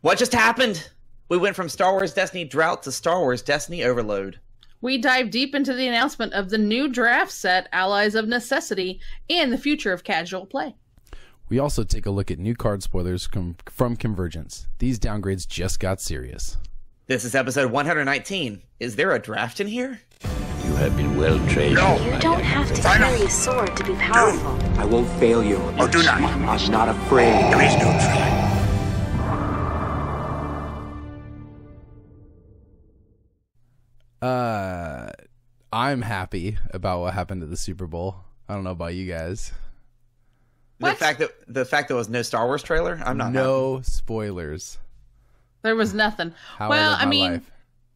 What just happened? We went from Star Wars Destiny drought to Star Wars Destiny overload. We dive deep into the announcement of the new draft set, Allies of Necessity, and the future of casual play. We also take a look at new card spoilers from Convergence. These downgrades just got serious. This is episode 119. Is there a draft in here? You have been well trained. No, you don't have to carry a sword to be powerful. No. I won't fail you. Oh, do not. I'm not afraid. There is no try. I'm happy about what happened at the Super Bowl. I don't know about you guys. What? The fact that there was no Star Wars trailer. I'm not. No happy. Spoilers. There was nothing. Well, I mean, life.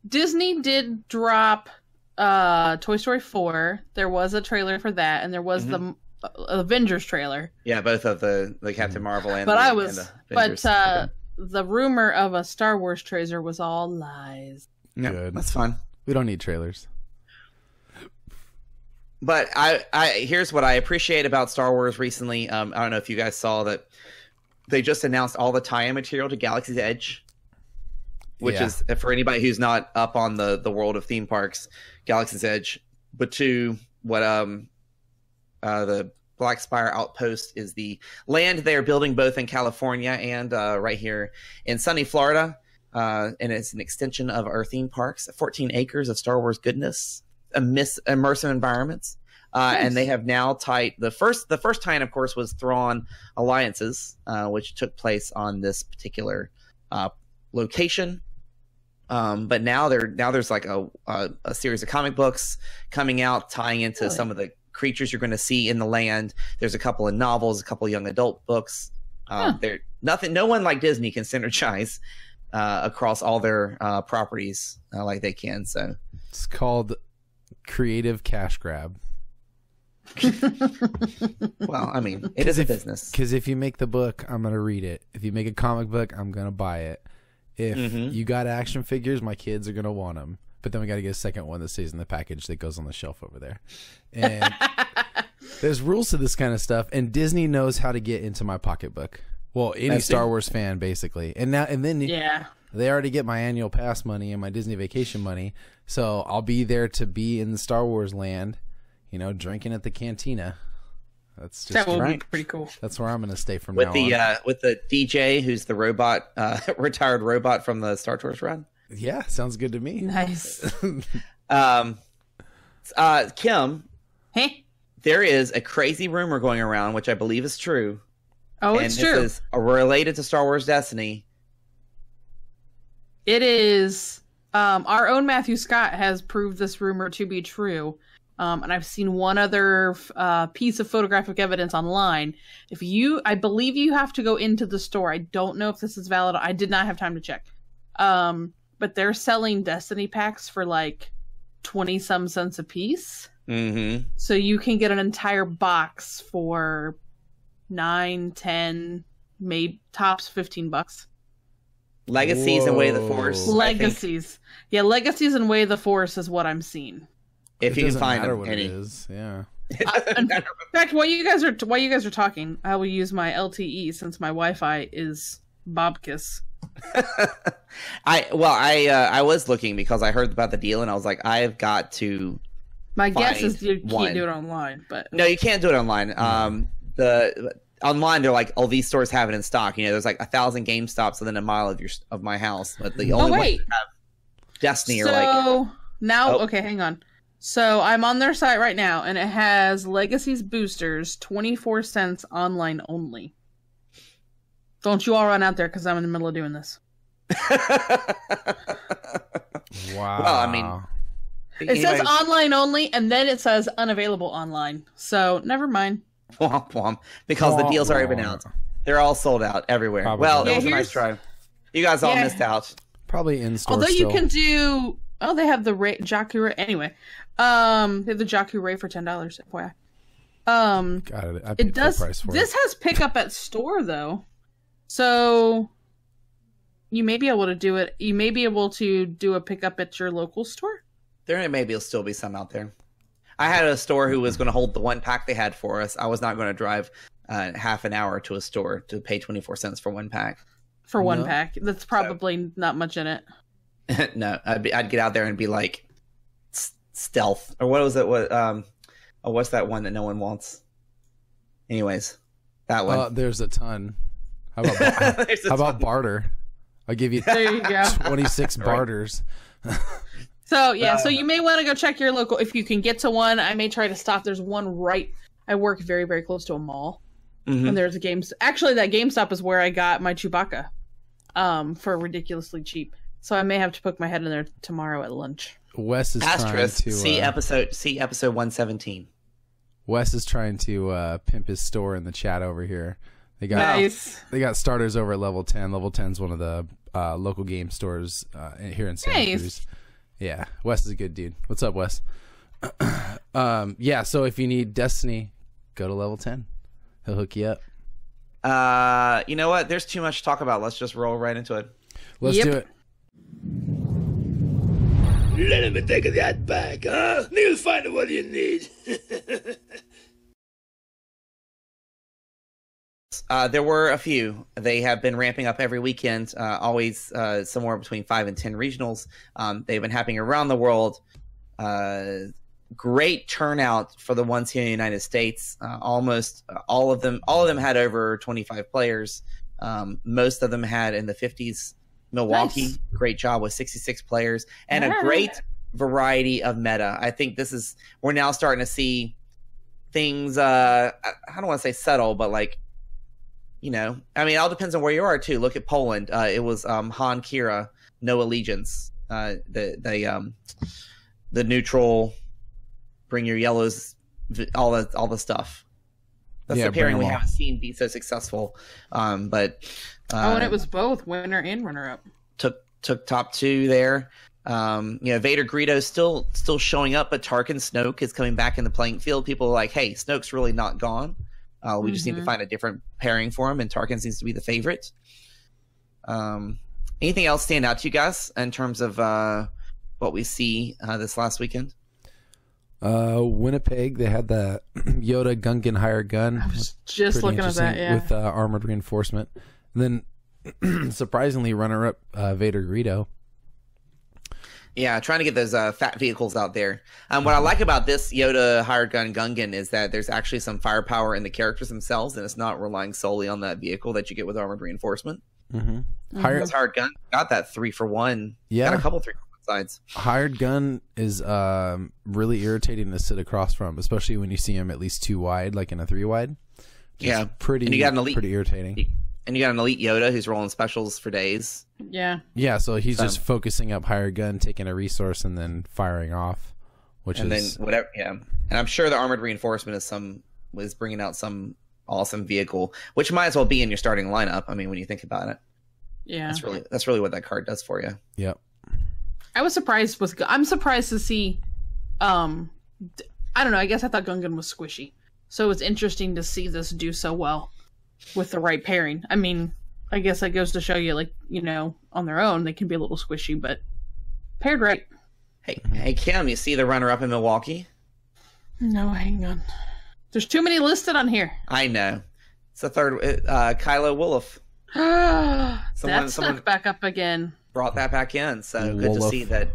Disney did drop Toy Story 4. There was a trailer for that, and there was the Avengers trailer. Yeah, both of the Captain Marvel and. But the, I was. But the rumor of a Star Wars trailer was all lies. Yeah, good. That's fine. We don't need trailers. But here's what I appreciate about Star Wars recently. I don't know if you guys saw that they just announced all the tie-in material to Galaxy's Edge, which is, for anybody who's not up on the world of theme parks, Galaxy's Edge. But to what the Black Spire Outpost is the land they're building both in California and right here in sunny Florida. And it's an extension of our theme parks, 14 acres of Star Wars goodness, immersive environments. Nice. And they have now tied the first tie-in, of course, was Thrawn Alliances, which took place on this particular location. But now there's like a series of comic books coming out, tying into some of the creatures you're going to see in the land. There's a couple of novels, a couple of young adult books. No one like Disney can synergize across all their properties like they can. So it's called creative cash grab. Well, I mean, it is a business. Because if you make the book, I'm going to read it. If you make a comic book, I'm going to buy it. If you got action figures, my kids are going to want them. But then we got to get a second one that stays in the package that goes on the shelf over there. And there's rules to this kind of stuff. And Disney knows how to get into my pocketbook. Well, any Star Wars fan, basically. And now and then they already get my annual pass money and my Disney vacation money. So I'll be there to be in the Star Wars land, you know, drinking at the cantina. That's just that will be pretty cool. That's where I'm going to stay from now on. With the DJ who's the robot, retired robot from the Star Tours run. Yeah, sounds good to me. Nice. Kim, there is a crazy rumor going around, which I believe is true. Oh, it's true. And this is related to Star Wars Destiny. It is. Our own Matthew Scott has proved this rumor to be true. And I've seen one other piece of photographic evidence online. I believe you have to go into the store. I don't know if this is valid. I did not have time to check. But they're selling Destiny packs for like 20-some cents a piece. Mm-hmm. So you can get an entire box for 9, 10, maybe tops $15. Legacies and Way of the Force. Legacies, yeah, Legacies and Way of the Force is what I'm seeing. If you can find them, it is, yeah. In fact, while you guys are talking, I will use my LTE since my Wi-Fi is Bobkiss. I was looking because I heard about the deal and I was like, I've got to. My guess is you can't do it online, but no, you can't do it online. Online, they're like, oh, these stores have it in stock. You know, there's like 1,000 GameStops within a mile of my house, but the only ones that have Destiny are like. So now, okay, hang on. So I'm on their site right now, and it has Legacies boosters, 24 cents online only. Don't you all run out there because I'm in the middle of doing this. Wow. Well, I mean. It says online only, and then it says unavailable online. So never mind. Womp womp, because the deals are even out. They're all sold out everywhere. Probably. Well, it was a nice try. You guys all missed out. Probably in store. Although you can do. Oh, they have the Jakku Ray. Anyway, they have the Jakku Ray for $10. FYI. Got it. I paid it does. Price for this has pickup at store though, so you may be able to do it. You may be able to do a pickup at your local store. There maybe will still be some out there. I had a store who was going to hold the one pack they had for us. I was not going to drive half an hour to a store to pay 24 cents for one pack. for one pack. That's probably not much in it. No, I'd get out there and be like stealth or what was it? What oh, what's that one that no one wants? Anyways, that one. There's a ton. How about how about barter? I'll give you, there you go. 26 barters. So yeah, so you may want to go check your local if you can get to one. I may try to stop. There's one right. I work very, very close to a mall. Mm-hmm. And there's a GameStop. Actually, that GameStop is where I got my Chewbacca for ridiculously cheap. So I may have to poke my head in there tomorrow at lunch. Wes is trying to see episode 117. Wes is trying to pimp his store in the chat over here. They got they got starters over at level 10. Level 10 is one of the local game stores here in Santa Cruz. Yeah, Wes is a good dude. What's up, Wes? Yeah, so if you need Destiny, go to level 10. He'll hook you up. You know what? There's too much to talk about. Let's just roll right into it. Let's do it. Let me take that back, huh? You'll find what you need. There were a few. They have been ramping up every weekend, always somewhere between 5 and 10 regionals. They've been happening around the world. Great turnout for the ones here in the United States. Almost all of them. All of them had over 25 players. Most of them had in the 50s. Milwaukee, great job with 66 players and a great variety of meta. I think this is we're now starting to see things. I don't want to say settle, but like you know, I mean, it all depends on where you are too. Look at Poland. It was Han Kira, no allegiance. The neutral. Bring your yellows, all the stuff. That's the pairing we haven't seen be so successful. But oh, and it was both winner and runner up. Took top two there. You know, Vader Greedo still showing up, but Tarkin Snoke is coming back in the playing field. People are like, hey, Snoke's really not gone. We just need to find a different pairing for him, and Tarkin seems to be the favorite. Anything else stand out to you guys in terms of what we see this last weekend? Winnipeg, they had the Yoda Gungan higher gun. I was just looking at that, yeah. With armored reinforcement. And then, surprisingly, runner-up Vader Greedo. Yeah, trying to get those fat vehicles out there. What I like about this Yoda higher gun Gungan is that there's actually some firepower in the characters themselves, and it's not relying solely on that vehicle that you get with armored reinforcement. Hired gun got that 3-for-1. Yeah. Got a couple 3-for-1. Sides. Hired gun is really irritating to sit across from, especially when you see him at least 2 wide, like in a 3-wide. Yeah, pretty. And you got an elite, pretty irritating. And you got an elite Yoda who's rolling specials for days. Yeah. Yeah, so he's just focusing up hired gun, taking a resource, and then firing off, which is then whatever. Yeah, and I'm sure the armored reinforcement is bringing out some awesome vehicle, which might as well be in your starting lineup. I mean, when you think about it. Yeah. That's really what that card does for you. Yep. I was surprised with. I'm surprised to see. I don't know. I guess I thought Gungan was squishy, so it's interesting to see this do so well with the right pairing. I mean, I guess that goes to show you, like you know, on their own they can be a little squishy, but paired right. Hey Kim, you see the runner-up in Milwaukee? No, hang on. There's too many listed on here. I know. It's the third. Kylo Wolf. That stuck back up again. Brought that back in, so good to see that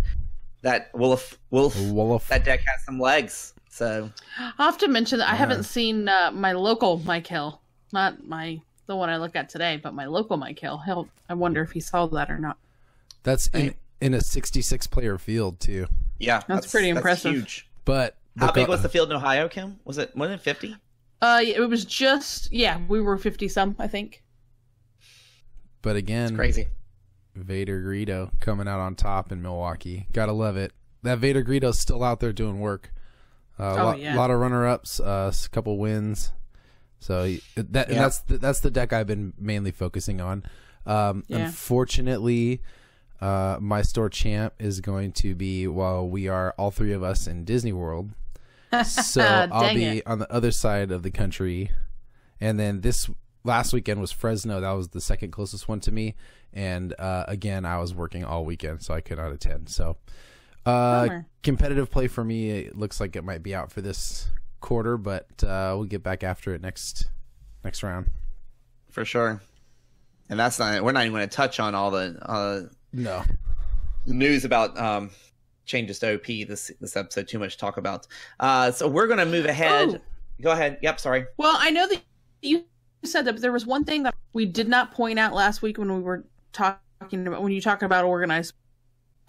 Wolf that deck has some legs. So I have to mention that I haven't seen my local Mike Hill, not the one I look at today, but my local Mike Hill. I wonder if he saw that or not. That's in a 66-player field too. Yeah, that's pretty impressive. That's huge. But how big was the field in Ohio, Kim? Was it more than 50? It was just we were 50 some, I think. But again, it's crazy. Vader Greedo coming out on top in Milwaukee. Gotta love it. That Vader Greedo's still out there doing work. A lot of runner-ups, a couple wins. So that's the deck I've been mainly focusing on. Unfortunately, my store champ is going to be we are all three of us in Disney World. So I'll be on the other side of the country. And then this last weekend was Fresno. That was the second closest one to me. And again, I was working all weekend, so I could not attend. So competitive play for me, it looks like it might be out for this quarter, but we'll get back after it next round. For sure. And that's not, we're not even going to touch on all the no news about changes to OP this episode. Too much to talk about. So we're going to move ahead. Oh. Go ahead. Yep. Sorry. Well, I know that you said that, but there was one thing that we did not point out last week when we were talking about, when you talk about organized.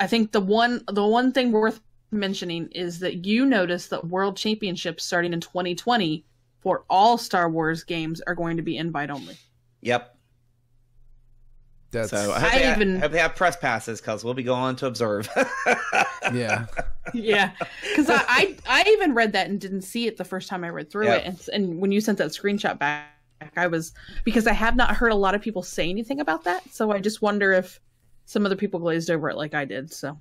I think the one thing worth mentioning is that you noticed that World Championships starting in 2020 for all Star Wars games are going to be invite only. Yep. That's, so I hope they have press passes, because we'll be going to observe. Yeah. Yeah. Because I even read that and didn't see it the first time I read through it. And when you sent that screenshot back, I was, because I have not heard a lot of people say anything about that. So I just wonder if some other people glazed over it like I did. So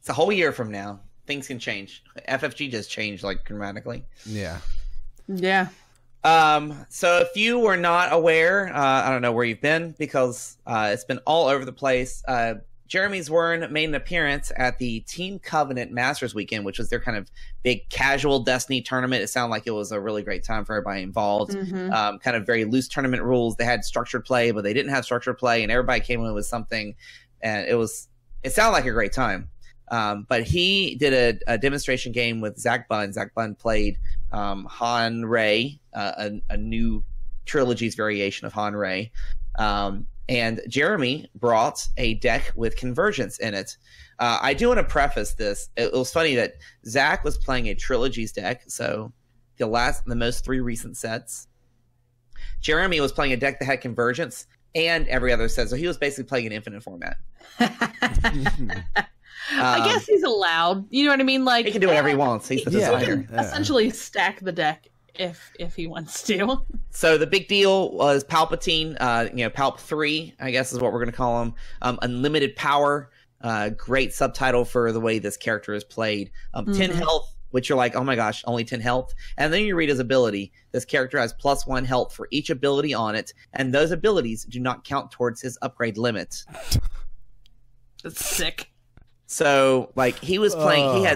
it's a whole year from now. Things can change. FFG just changed like dramatically. Yeah. Yeah. So if you were not aware, I don't know where you've been, because it's been all over the place. Jeremy Zwirn made an appearance at the Team Covenant Masters Weekend, which was their kind of big casual Destiny tournament. It sounded like it was a really great time for everybody involved. Mm-hmm. Kind of very loose tournament rules. They had structured play, but they didn't have structured play, and everybody came in with something, and it sounded like a great time. But he did a demonstration game with Zach Bunn. Zach Bunn played Han Ray, a new trilogy's variation of Han Ray. And Jeremy brought a deck with Convergence in it. I do want to preface this. It was funny that Zach was playing a trilogy's deck, so the most three recent sets. Jeremy was playing a deck that had Convergence and every other set, so he was basically playing an infinite format. I guess he's allowed. You know what I mean? Like, he can do whatever he wants. He's the designer. Yeah. Essentially stack the deck if he wants to. So the big deal was Palpatine, Palp 3, I guess is what we're going to call him. Unlimited power. Great subtitle for the way this character is played. 10 health, which you're like, oh my gosh, only 10 health. And then you read his ability. This character has +1 health for each ability on it. And those abilities do not count towards his upgrade limit. That's sick. So, like, he was playing,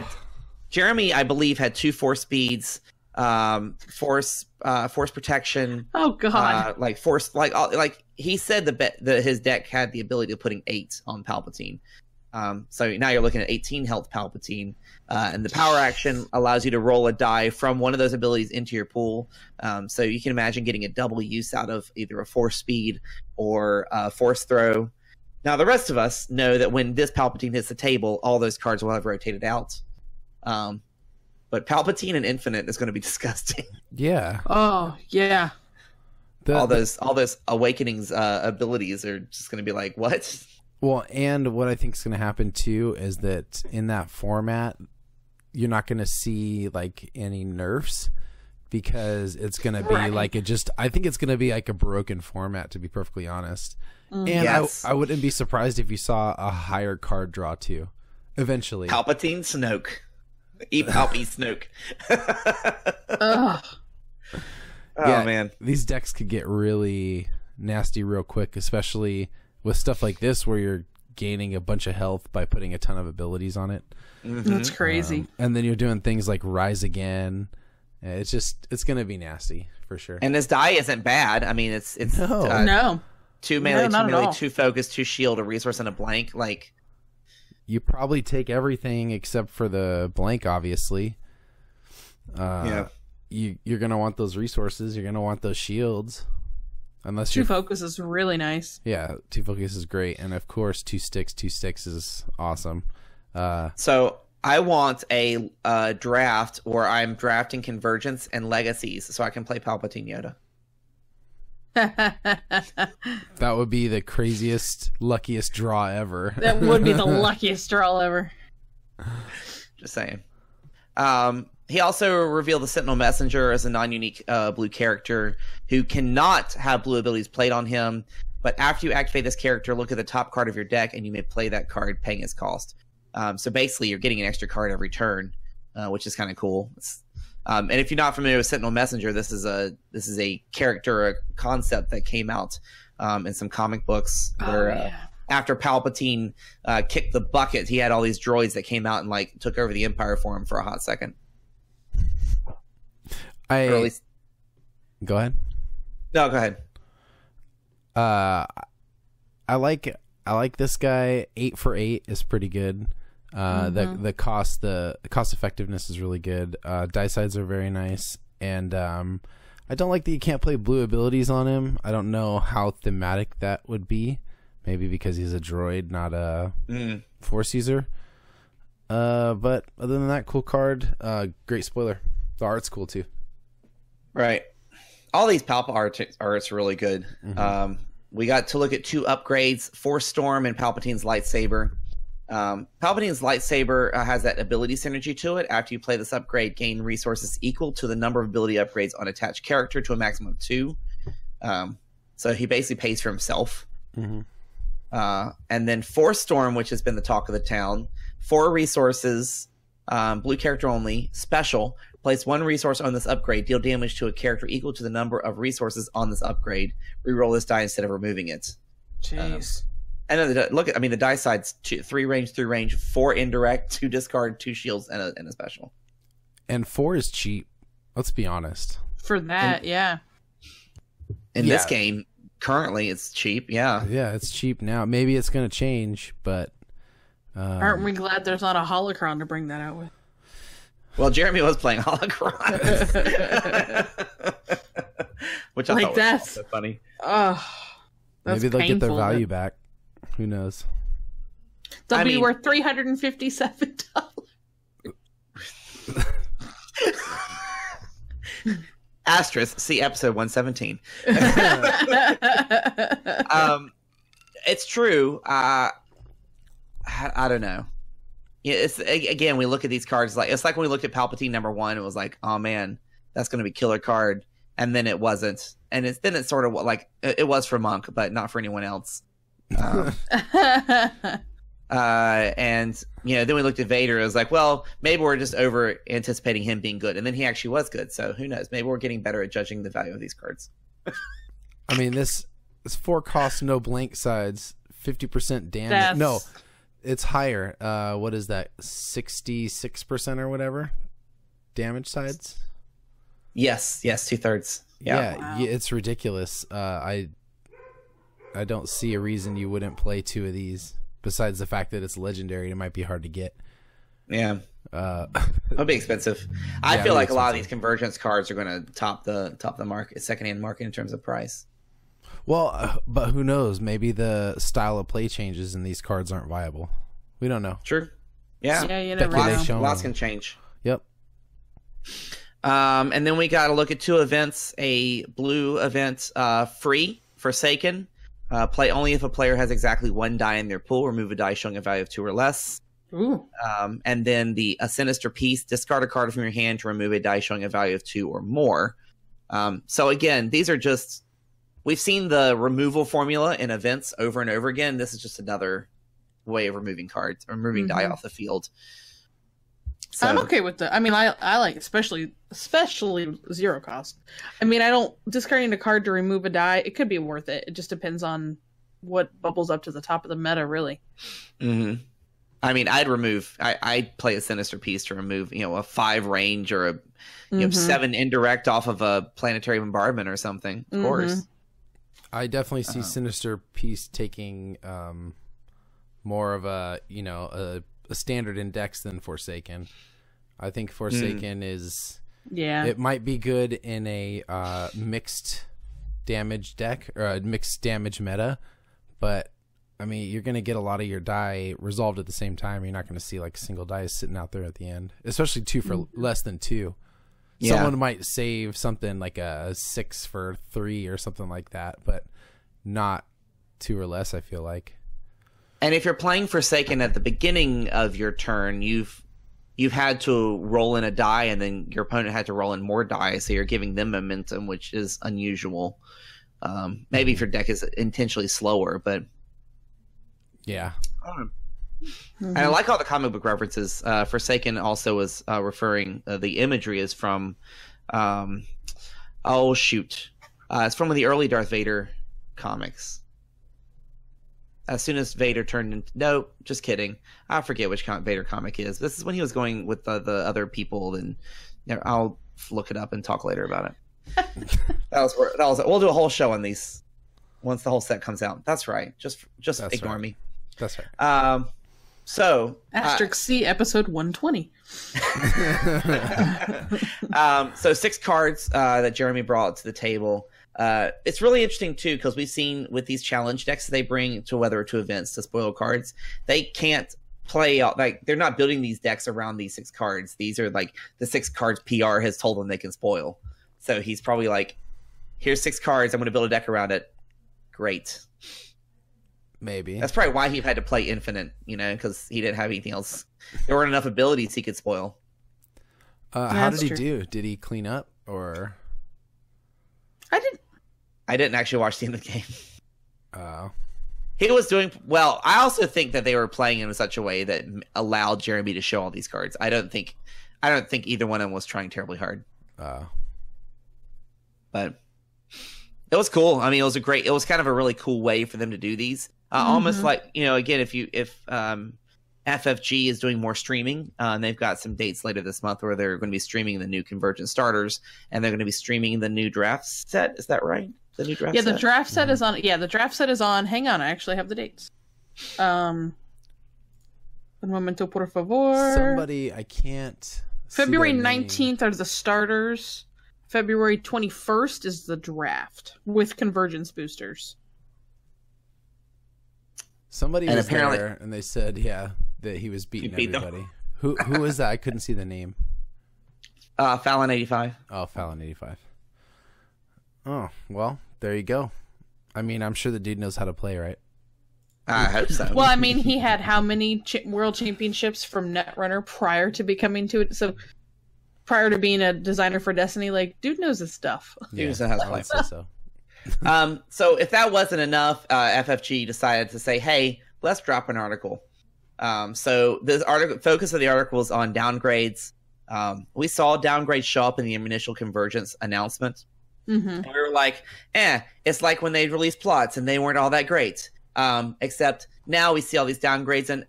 Jeremy, I believe, had 2 force speeds, force protection. Oh, God. He said his deck had the ability of putting 8 on Palpatine. So now you're looking at 18 health Palpatine. And the power action allows you to roll a die from one of those abilities into your pool. So you can imagine getting a double use out of either a force speed or a force throw. Now, the rest of us know that when this Palpatine hits the table, all those cards will have rotated out. But Palpatine and Infinite is going to be disgusting. Yeah. Oh, yeah. All those Awakenings abilities are just going to be like, what? Well, and what I think is going to happen, too, is that in that format, you're not going to see, like, any nerfs. Because it's going to be I think it's going to be like a broken format, to be perfectly honest. And yes. I wouldn't be surprised if you saw a higher card draw too, eventually. Palpatine Snoke. Eat Palpy Snoke. Oh, man. These decks could get really nasty real quick, especially with stuff like this where you're gaining a bunch of health by putting a ton of abilities on it. Mm-hmm. That's crazy. And then you're doing things like Rise Again. It's going to be nasty for sure. And this die isn't bad. I mean, it's no 2 melee, no, 2 melee, 2 focus, 2 shield, a resource, and a blank. Like, you probably take everything except for the blank, obviously. Yeah. You're going to want those resources. You're going to want those shields. Unless 2 focus is really nice. Yeah, 2 focus is great, and of course 2 sticks. 2 sticks is awesome. So I want a draft where I'm drafting Convergence and Legacies so I can play Palpatine Yoda. That would be the craziest, luckiest draw ever. That would be the luckiest draw ever. Just saying. He also revealed the Sentinel Messenger as a non-unique blue character who cannot have blue abilities played on him. But after you activate this character, look at the top card of your deck, and you may play that card, paying its cost. So basically, you're getting an extra card every turn, which is kind of cool. And if you're not familiar with Sentinel Messenger, this is a character, a concept that came out in some comic books. Where after Palpatine kicked the bucket, he had all these droids that came out and like took over the Empire for him for a hot second. Go ahead. No, go ahead. I like this guy. 8 for 8 is pretty good. The cost effectiveness is really good. Die sides are very nice, and I don't like that you can't play blue abilities on him. I don't know how thematic that would be. Maybe because he's a droid, not a force user. But other than that, cool card. Great spoiler. The art's cool too. Right. All these Palpa arts are really good. Mm-hmm. We got to look at 2 upgrades, Force Storm and Palpatine's Lightsaber. Palpatine's Lightsaber has that ability synergy to it. After you play this upgrade, gain resources equal to the number of ability upgrades on attached character to a maximum of 2. So he basically pays for himself. Mm-hmm. And then Force Storm, which has been the talk of the town, 4 resources, blue character only, special. Place 1 resource on this upgrade. Deal damage to a character equal to the number of resources on this upgrade. Reroll this die instead of removing it. Jeez. And then look at, I mean, the die side's 3 range, 3 range, 4 indirect, 2 discard, 2 shields, and a special. And 4 is cheap. Let's be honest. For that, In this game, currently, it's cheap. Yeah. Yeah, it's cheap now. Maybe it's going to change, but. Aren't we glad there's not a Holocron to bring that out with? Well, Jeremy was playing Holocron, which I thought was so funny. That's maybe they'll get their value back. Who knows? They'll be worth $357. Asterisk. See episode 117. It's true. I don't know. It's again, we look at these cards like it's like when we looked at Palpatine #1. It was like, oh man, that's going to be killer card, and then it wasn't, and then it's sort of like it was for Monk, but not for anyone else. And you know, then we looked at Vader. It was like, well, maybe we're just over anticipating him being good, and then he actually was good. So who knows? Maybe we're getting better at judging the value of these cards. I mean, this 4 cost no blank sides, 50% damage. No. It's higher. What is that? 66% or whatever? Damage sides? Yes, 2/3. Yeah, wow. It's ridiculous. I don't see a reason you wouldn't play 2 of these. Besides the fact that it's legendary, it might be hard to get. Yeah. It'll be expensive. I feel like a lot of these Convergence cards are going to top the market, secondhand market in terms of price. Well, but who knows? Maybe the style of play changes and these cards aren't viable. We don't know. True. Yeah. Yeah, you never know. Lots can change. Yep. And then we got to look at 2 events. A blue event, free, Forsaken. Play only if a player has exactly 1 die in their pool. Remove a die showing a value of 2 or less. Ooh. And then a Sinister Piece. Discard a card from your hand to remove a die showing a value of 2 or more. So again, these are just... We've seen the removal formula in events over and over again. This is just another way of removing cards, removing die off the field. So. I'm okay with that. I mean, I like especially 0 cost. I mean, I don't discarding a card to remove a die. It could be worth it. It just depends on what bubbles up to the top of the meta, really. Mm-hmm. I mean, I'd play a Sinister Piece to remove, you know, a 5 range or a you know, 7 indirect off of a planetary bombardment or something. Of course. I definitely see Sinister Piece taking more of a, you know, a standard index than Forsaken. I think Forsaken is... Yeah. It might be good in a mixed damage deck or a mixed damage meta, but, I mean, you're going to get a lot of your die resolved at the same time. You're not going to see, like, single dice sitting out there at the end, especially 2 for less than 2. Yeah. Someone might save something like a 6 for 3 or something like that, but not 2 or less, I feel like. And if you're playing Forsaken at the beginning of your turn, you've had to roll in a die, and then your opponent had to roll in more die, so you're giving them momentum, which is unusual. Maybe if your deck is intentionally slower, but... Yeah. And I like all the comic book references. Forsaken also was referring, the imagery is from, it's from the early Darth Vader comics. As soon as Vader turned into, no, just kidding. I forget which Vader comic is. This is when he was going with the other people, and you know, I'll look it up and talk later about it. We'll do a whole show on these. once the whole set comes out. That's right. Just that's ignore right. me. That's right. So asterisk C, episode 120. So 6 cards that Jeremy brought to the table. It's really interesting too, because we've seen with these challenge decks they bring to whether or two events to spoil cards, they can't play out, like they're not building these decks around these 6 cards. These are like the 6 cards PR has told them they can spoil. So he's probably like, here's 6 cards, I'm going to build a deck around it. Great. Maybe that's probably why he had to play infinite, you know, because he didn't have anything else. There weren't enough abilities he could spoil. How did he do? Did he clean up or? I didn't actually watch the end of the game. Oh. He was doing well. I also think that they were playing in such a way that allowed Jeremy to show all these cards. I don't think either one of them was trying terribly hard. But it was cool. I mean, it was kind of a really cool way for them to do these. Almost like, you know, again, if FFG is doing more streaming, and they've got some dates later this month where they're going to be streaming the new Convergence starters, and they're going to be streaming the new draft set. Is that right? The new draft set? Yeah, the draft set is on. Yeah, the draft set is on. Hang on, I actually have the dates. Un momento, por favor. Somebody, I can't. February 19th are the starters. February 21st is the draft with Convergence boosters. Somebody was there, and they said, yeah, that he was beating everybody. Them. Who was that? I couldn't see the name. Fallon85. Oh, Fallon85. Oh, well, there you go. I mean, I'm sure the dude knows how to play, right? I hope so. Well, I mean, he had how many world championships from Netrunner prior to becoming to it? So prior to being a designer for Destiny, like, dude knows his stuff. Yeah, dude knows how to play. So. So if that wasn't enough, FFG decided to say, hey, let's drop an article. So this article, focus of the article is on downgrades. We saw downgrades show up in the initial Convergence announcement. And we were like, it's like when they released plots and they weren't all that great. Except now we see all these downgrades and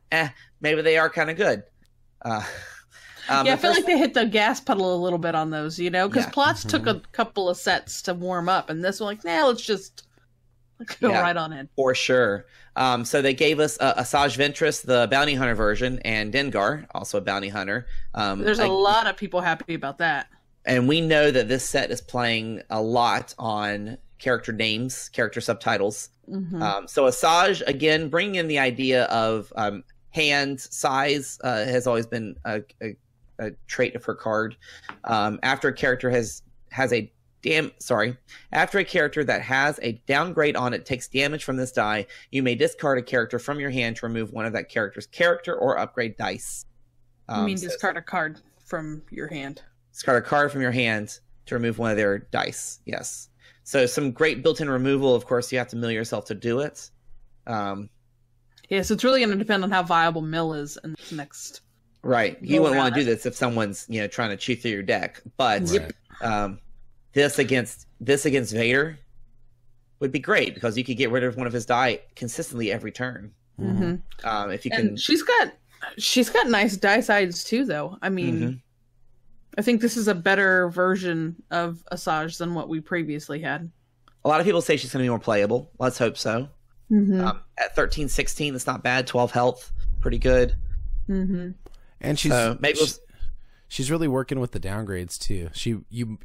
maybe they are kind of good. Yeah, I feel like they hit the gas pedal a little bit on those, you know, because plots took a couple of sets to warm up, and this one, like, nah, let's go right on in. For sure. So they gave us Asajj Ventress, the bounty hunter version, and Dengar, also a bounty hunter. There's a lot of people happy about that. And we know that this set is playing a lot on character names, character subtitles. So Asajj, again, bringing in the idea of hand size has always been a trait of her card. After a character that has a downgrade on it takes damage from this die, you may discard a character from your hand to remove one of that character's character or upgrade dice. You mean discard a card from your hand? Discard a card from your hand to remove one of their dice. Yes. So some great built-in removal. Of course, you have to mill yourself to do it. Yeah, so it's really going to depend on how viable mill is in this next. Right. You wouldn't want to do this if someone's, you know, trying to chew through your deck. But this against Vader would be great because you could get rid of one of his die consistently every turn. If you can. And she's got nice die sides too, though. I mean, I think this is a better version of Asajj than what we previously had. A lot of people say she's going to be more playable. Let's hope so. At 13-16, that's not bad. 12 health, pretty good. And she's really working with the downgrades too. You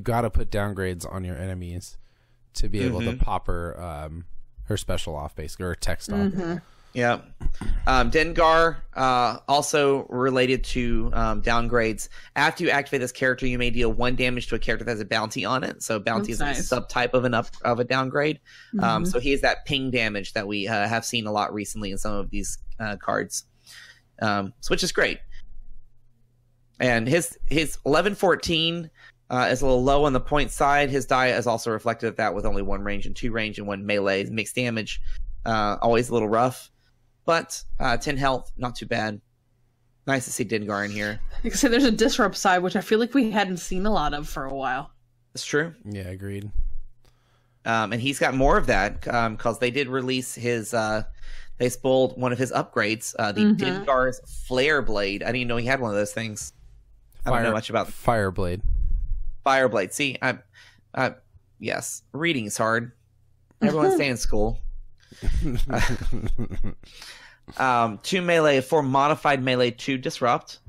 gotta put downgrades on your enemies to be able to pop her her special off, basically, or text off. Yeah. Dengar, also related to downgrades. After you activate this character, you may deal 1 damage to a character that has a bounty on it. So bounty is a subtype of a downgrade. So he is that ping damage that we have seen a lot recently in some of these cards, which is great. And his 11-14 is a little low on the point side. His die is also reflective of that, with only 1 range and 2 range and 1 melee mixed damage. Always a little rough. But 10 health, not too bad. Nice to see Dengar in here. Like I said, there's a disrupt side, which I feel like we hadn't seen a lot of for a while. That's true. Yeah, agreed. And he's got more of that because they did release his. They spoiled one of his upgrades, the Dengar's Flare Blade. I didn't even know he had one of those things. I don't know much about Fire Blade. Fire Blade. See, yes, reading's hard. Everyone stay in school. 2 melee, 4 modified melee, 2 disrupt,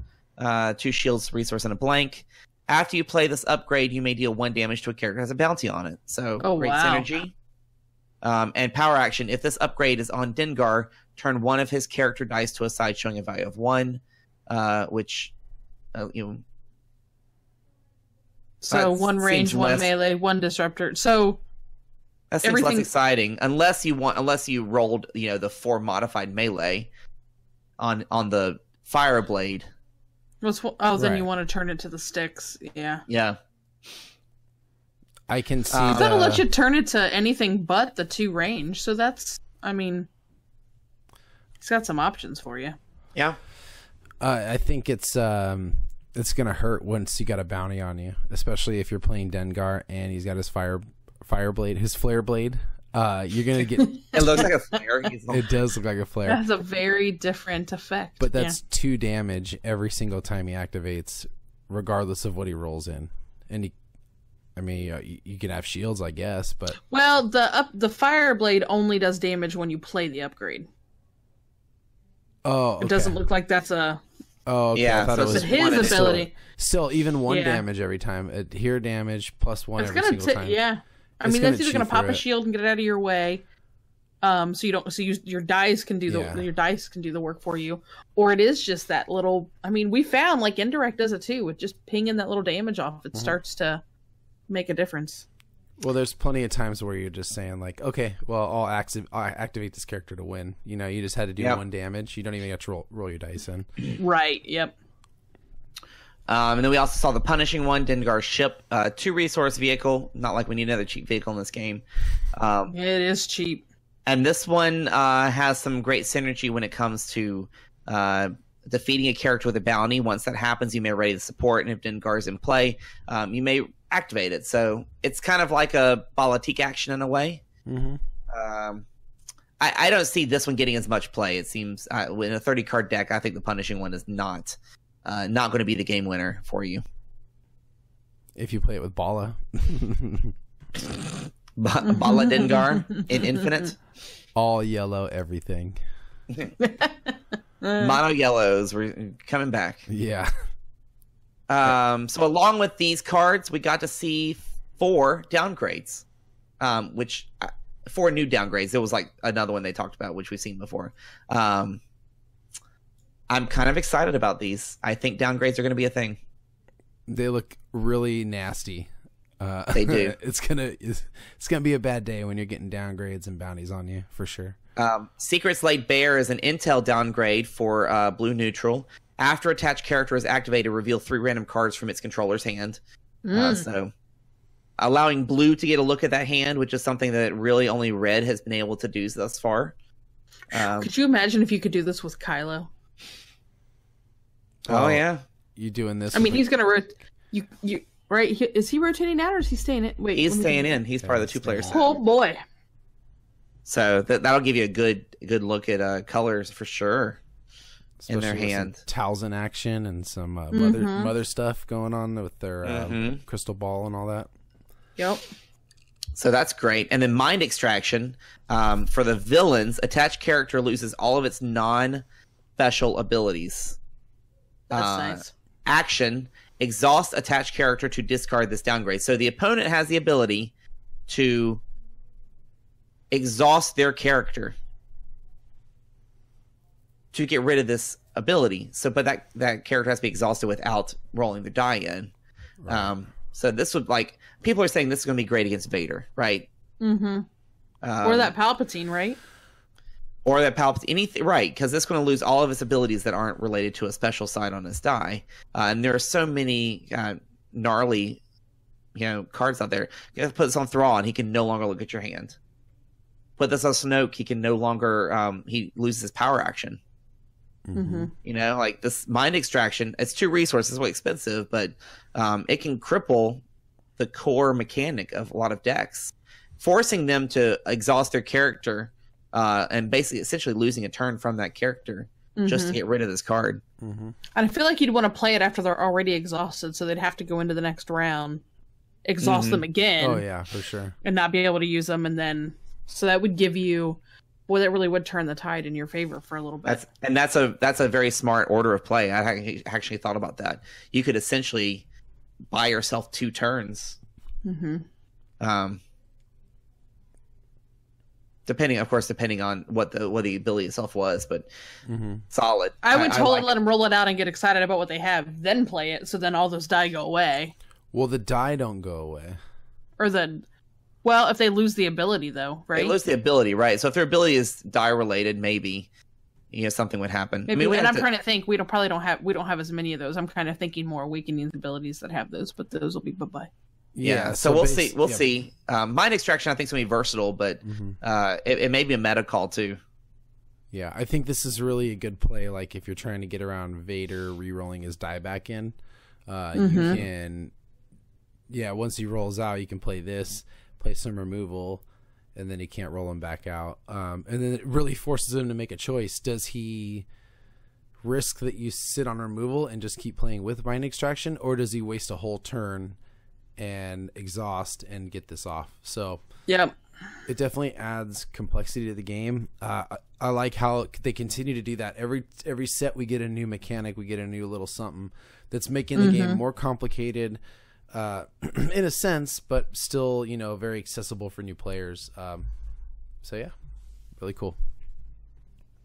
2 shields, resource, and a blank. After you play this upgrade, you may deal 1 damage to a character that has a bounty on it. So great synergy. And power action. If this upgrade is on Dengar, turn one of his character dice to a side showing a value of 1, which, you know. So 1 range, 1 melee, 1 disruptor. So that seems less exciting, unless you want, unless you rolled, you know, the 4 modified melee on the fire blade. Oh, then you want to turn it to the sticks. Yeah. Yeah. I can see. It's gonna let you turn it to anything but the 2 range. So that's, I mean, it's got some options for you. Yeah. I think it's gonna hurt once you got a bounty on you, especially if you're playing Dengar and he's got his flare blade. You're gonna get. It looks like a flare. It does look like a flare. That's a very different effect. But that's 2 damage every single time he activates, regardless of what he rolls in, and he. I mean, you can have shields, I guess, but... Well, the fire blade only does damage when you play the upgrade. Oh, okay. It doesn't look like that's a... Oh, okay. Yeah, so it's his ability. Still, even 1 damage every time. Adhere damage, plus 1 every single time. Yeah. I mean, that's either going to pop a shield and get it out of your way, so you don't... So your dice can do the work for you, or it is just that little... I mean, we found, like, indirect does it too, with just pinging that little damage off. It starts to... make a difference. Well, there's plenty of times where you're just saying like, okay, well, I'll activate this character to win. You know, you just had to do 1 damage. You don't even have to roll your dice in. Right. Yep. And then we also saw the Punishing One, Dengar's ship, 2 resource vehicle. Not like we need another cheap vehicle in this game. It is cheap. And this one has some great synergy when it comes to defeating a character with a bounty. Once that happens, you may ready the support, and if Dengar's in play, you may activate it. So it's kind of like a Balatique action in a way. I don't see this one getting as much play. It seems in a 30 card deck, I think the Punishing One is not going to be the game winner for you if you play it with Bala. Bala Dengar in Infinite, all yellow everything. Mono yellows, we're coming back. Yeah. So along with these cards, we got to see 4 downgrades, which 4 new downgrades. There was like another one they talked about, which we've seen before. I'm kind of excited about these. I think downgrades are going to be a thing. They look really nasty. They do. It's gonna be a bad day when you're getting downgrades and bounties on you for sure. Secrets Laid Bare is an intel downgrade for blue neutral. After attached character is activated, reveal 3 random cards from its controller's hand. So allowing blue to get a look at that hand, which is something that really only red has been able to do thus far. Could you imagine if you could do this with Kylo? Oh, yeah. You doing this? I mean, he's going to rotate. You, right? Is he rotating out or is he staying in? Wait, he's staying in. He's part of the 2-player set. Oh, boy. So that'll give you a good look at colors for sure. Especially in their hand, Talzin action and some mother stuff going on with their crystal ball and all that. Yep. So that's great. And then Mind Extraction for the villains. Attached character loses all of its non-special abilities. That's nice. Action: exhaust attached character to discard this downgrade. So the opponent has the ability to exhaust their character to get rid of this ability. So, but that character has to be exhausted without rolling the die in. Right. So this would, like, people are saying this is going to be great against Vader, right? Or that Palpatine, right? Or that Palpatine, anything, right? Because it's going to lose all of its abilities that aren't related to a special side on its die. And there are so many gnarly, you know, cards out there. You have to put this on Thrawn, he can no longer look at your hand. Put this on Snoke, he can no longer, he loses his power action. You know, like this Mind Extraction, it's 2 resources, it's way expensive, but it can cripple the core mechanic of a lot of decks, forcing them to exhaust their character and basically essentially losing a turn from that character just to get rid of this card. And I feel like you'd want to play it after they're already exhausted, so they'd have to go into the next round, exhaust them again. Oh, yeah, for sure. And not be able to use them, and then So that would give you, well, that really would turn the tide in your favor for a little bit. That's a very smart order of play. I actually thought about that. You could essentially buy yourself 2 turns. Mm-hmm. Depending on what the ability itself was, but mm-hmm. solid. I would totally let them roll it out and get excited about what they have, then play it. So then all those die go away. Well, the die don't go away. Or the, well, if they lose the ability though, right? They lose the ability, right? So if their ability is die related, maybe something would happen. Maybe, I mean, and I'm trying to think. We don't have as many of those. I'm kind of thinking more weakening abilities that have those, but those will be bye-bye. Yeah, so we'll see. We'll see. Mind Extraction, I think, is going to be versatile, but mm-hmm. it may be a meta call, too. Yeah, I think this is really a good play. Like, if you're trying to get around Vader re-rolling his die back in, mm-hmm. you can... Yeah, once he rolls out, you can play this, play some removal, and then he can't roll him back out. And then it really forces him to make a choice. Does he risk that you sit on removal and just keep playing with Mind Extraction, or does he waste a whole turn and exhaust and get this off? So yeah, it definitely adds complexity to the game. I like how they continue to do that. Every set we get a new mechanic, we get a new little something that's making the mm-hmm. game more complicated in a sense, but still, you know, very accessible for new players. So yeah, really cool.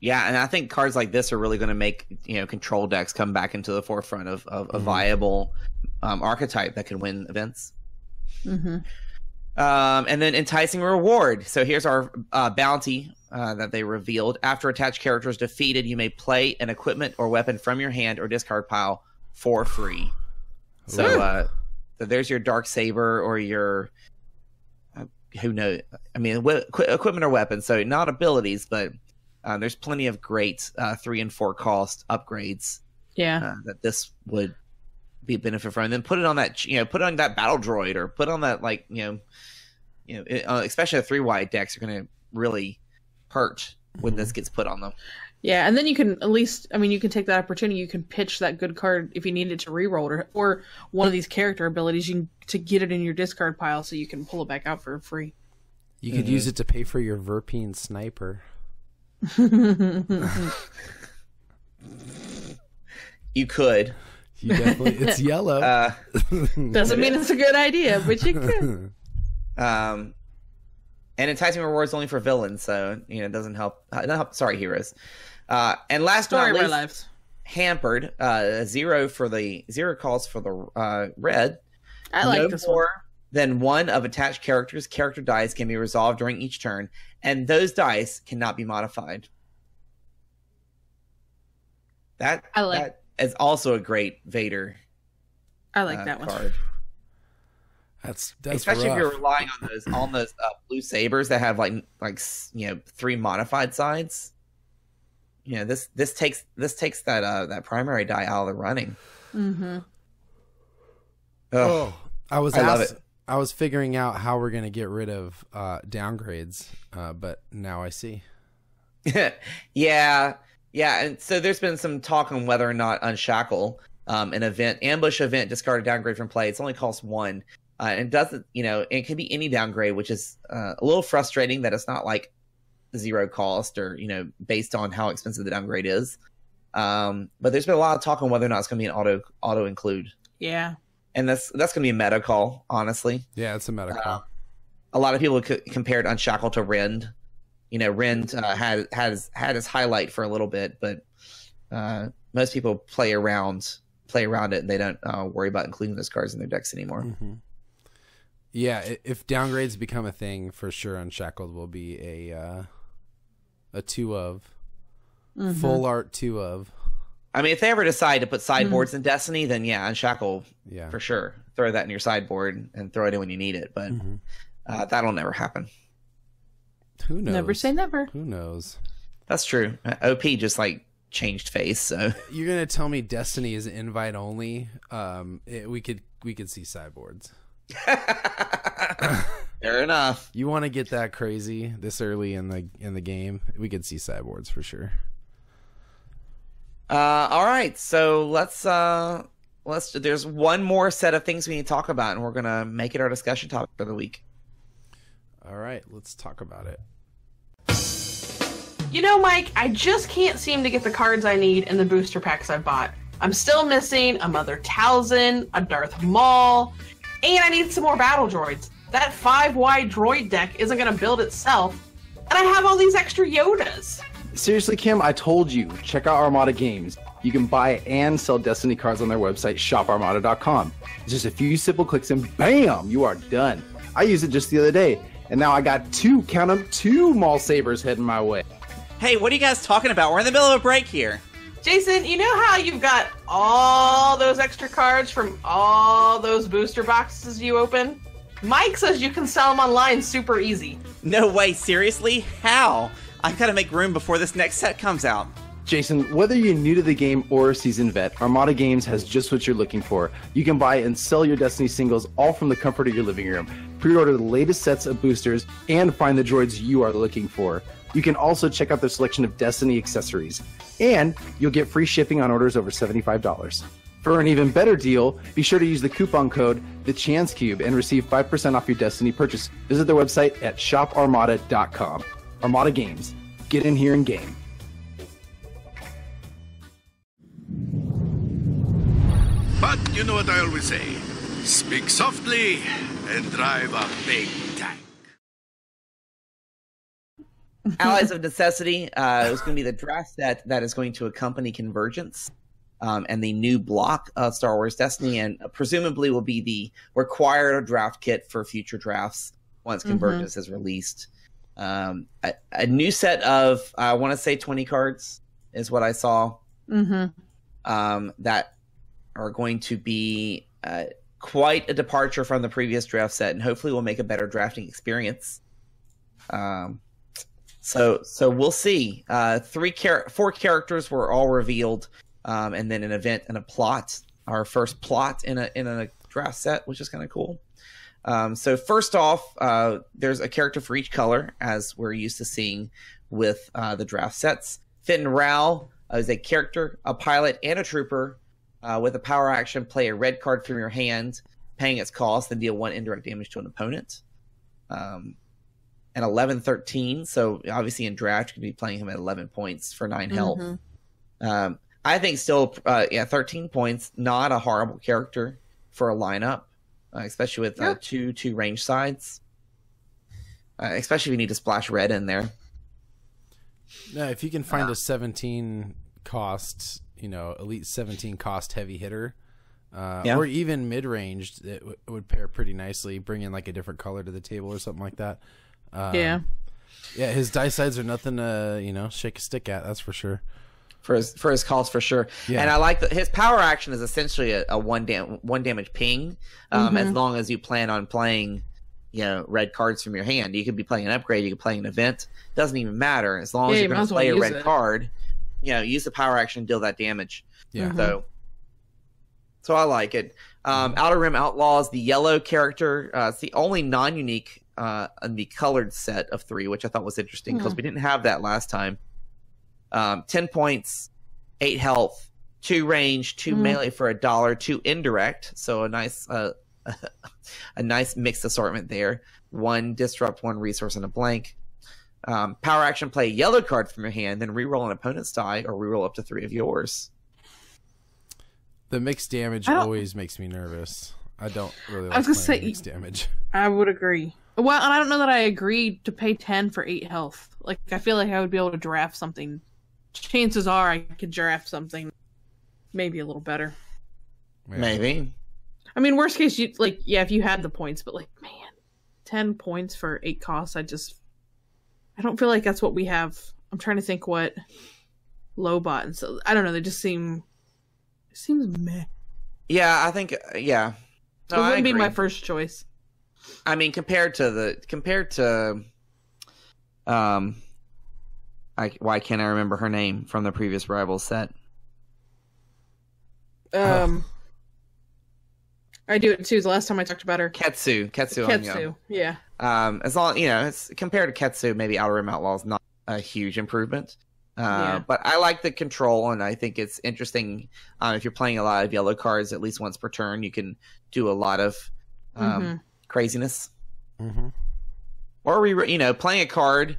Yeah, and I think cards like this are really going to make, you know, control decks come back into the forefront of mm-hmm. a viable archetype that can win events. Mm-hmm. And then enticing reward. So here's our bounty that they revealed. After attached character is defeated, you may play an equipment or weapon from your hand or discard pile for free. So, so there's your dark saber or your who knows? I mean, equipment or weapons. So not abilities, but there's plenty of great 3 and 4 cost upgrades. Yeah, that this would be a benefit from, and then put it on that, you know, put it on that battle droid, or put on that, like, you know, it, especially the 3-wide decks are going to really hurt when this gets put on them. Yeah, and then you can at least, I mean, you can take that opportunity. You can pitch that good card if you need it to reroll, or one of these character abilities you can, to get it in your discard pile so you can pull it back out for free. You could use it to pay for your Verpine sniper. You could. You definitely, it's yellow. Doesn't mean it's a good idea, but you could. And enticing rewards only for villains, so you know it doesn't help. Sorry, heroes. And last but not least, hampered. 0 calls for the red. I like this one. Then 1 of attached characters' character dice can be resolved during each turn, and those dice cannot be modified. That I like. That is also a great Vader. I like that one. Card. That's especially rough. If you're relying on those blue sabers that have like you know 3 modified sides. You know this takes that that primary die out of the running. Mm-hmm. Oh, I love it. I was figuring out how we're going to get rid of downgrades, but now I see. Yeah. And so there's been some talk on whether or not Unshackle, an event, ambush event, discard a downgrade from play. It's only costs 1. And doesn't, you know, it can be any downgrade, which is a little frustrating that it's not like 0 cost or, you know, based on how expensive the downgrade is. But there's been a lot of talk on whether or not it's going to be an auto include. Yeah. And that's going to be a meta call, honestly. Yeah, it's a meta call. A lot of people compared Unshackle to Rend. You know, Rend had his highlight for a little bit, but most people play around it, and they don't worry about including those cards in their decks anymore. Mm-hmm. Yeah, if downgrades become a thing, for sure, Unshackled will be a 2-of. Mm-hmm. Full art 2-of. I mean, if they ever decide to put sideboards in Destiny, then yeah, Unshackle, for sure. Throw that in your sideboard and throw it in when you need it. But that'll never happen. Who knows? Never say never. Who knows? That's true. OP just like changed face. So you're gonna tell me Destiny is invite only? We could see sideboards. Fair enough. You want to get that crazy this early in the game? We could see sideboards for sure. All right, so let's. There's one more set of things we need to talk about, and we're gonna make it our discussion topic for the week. All right, let's talk about it. You know, Mike, I just can't seem to get the cards I need in the booster packs I bought. I'm still missing a Mother Talzin, a Darth Maul, and I need some more battle droids. That 5-wide droid deck isn't going to build itself, and I have all these extra Yodas. Seriously, Kim, I told you, check out Armada Games. You can buy and sell Destiny cards on their website, shoparmada.com. It's just a few simple clicks and bam, you are done. I used it just the other day, and now I got two, count them, two Maul Sabers heading my way. Hey, what are you guys talking about? We're in the middle of a break here. Jason, you know how you've got all those extra cards from all those booster boxes you open? Mike says you can sell them online super easy. No way, seriously? How? I've got to make room before this next set comes out. Jason, whether you're new to the game or a seasoned vet, Armada Games has just what you're looking for. You can buy and sell your Destiny singles all from the comfort of your living room, pre-order the latest sets of boosters, and find the droids you are looking for. You can also check out their selection of Destiny accessories, and you'll get free shipping on orders over $75. For an even better deal, be sure to use the coupon code TheChanceCube and receive 5% off your Destiny purchase. Visit their website at shoparmada.com. Armada Games. Get in here and game. But you know what I always say, speak softly and drive a big tank. Allies of Necessity is going to be the draft set that is going to accompany Convergence and the new block of Star Wars Destiny, and presumably will be the required draft kit for future drafts once Convergence is released. A new set of, I want to say 20 cards is what I saw, that are going to be quite a departure from the previous draft set, and hopefully will make a better drafting experience. So we'll see. Four characters were all revealed, and then an event and a plot. Our first plot in a draft set, which is kind of cool. So first off, there's a character for each color, as we're used to seeing with the draft sets. Finn Rau is a character, a pilot, and a trooper. With a power action, play a red card from your hand, paying its cost, then deal 1 indirect damage to an opponent. An 11-13, so obviously in draft, you could be playing him at 11 points for 9 health. I think still, 13 points, not a horrible character for a lineup. Especially with two range sides. Especially if you need to splash red in there. No, if you can find a 17 cost, you know, elite 17 cost heavy hitter, or even mid range, it would pair pretty nicely. Bring in like a different color to the table or something like that. Yeah. His die sides are nothing to shake a stick at. That's for sure. For his calls, for sure. Yeah. And I like that his power action is essentially a one damage ping. As long as you plan on playing, red cards from your hand, you could be playing an upgrade, you could play an event. Doesn't even matter as long as you're going to play a red card. Use the power action and deal that damage. Yeah. So I like it. Outer Rim Outlaws, the yellow character. It's the only non-unique in the colored set of 3, which I thought was interesting because we didn't have that last time. 10 points, 8 health, 2 range, 2 melee for $1, 2 indirect. So a nice mixed assortment there. 1 disrupt, 1 resource, and a blank. Power action, play a yellow card from your hand, then reroll an opponent's die or reroll up to 3 of yours. The mixed damage always makes me nervous. I don't really like mixed damage. I would agree. Well, and I don't know that I agreed to pay 10 for 8 health. Like, I feel like I would be able to draft something. Chances are I could draft something maybe a little better. Maybe. I mean, worst case, you if you had the points, but like, man, 10 points for 8 costs, I don't feel like that's what we have. I'm trying to think what Lobot and so I don't know, they just seem meh. Yeah, I think No, it wouldn't be my first choice. I mean, compared to why can't I remember her name from the previous Rivals set? I do it too. The last time I talked about her, Ketsu. Yeah. As long it's compared to Ketsu, maybe Outer Rim Outlaw is not a huge improvement. But I like the control, and I think it's interesting. If you're playing a lot of yellow cards, at least once per turn, you can do a lot of craziness. Or playing a card.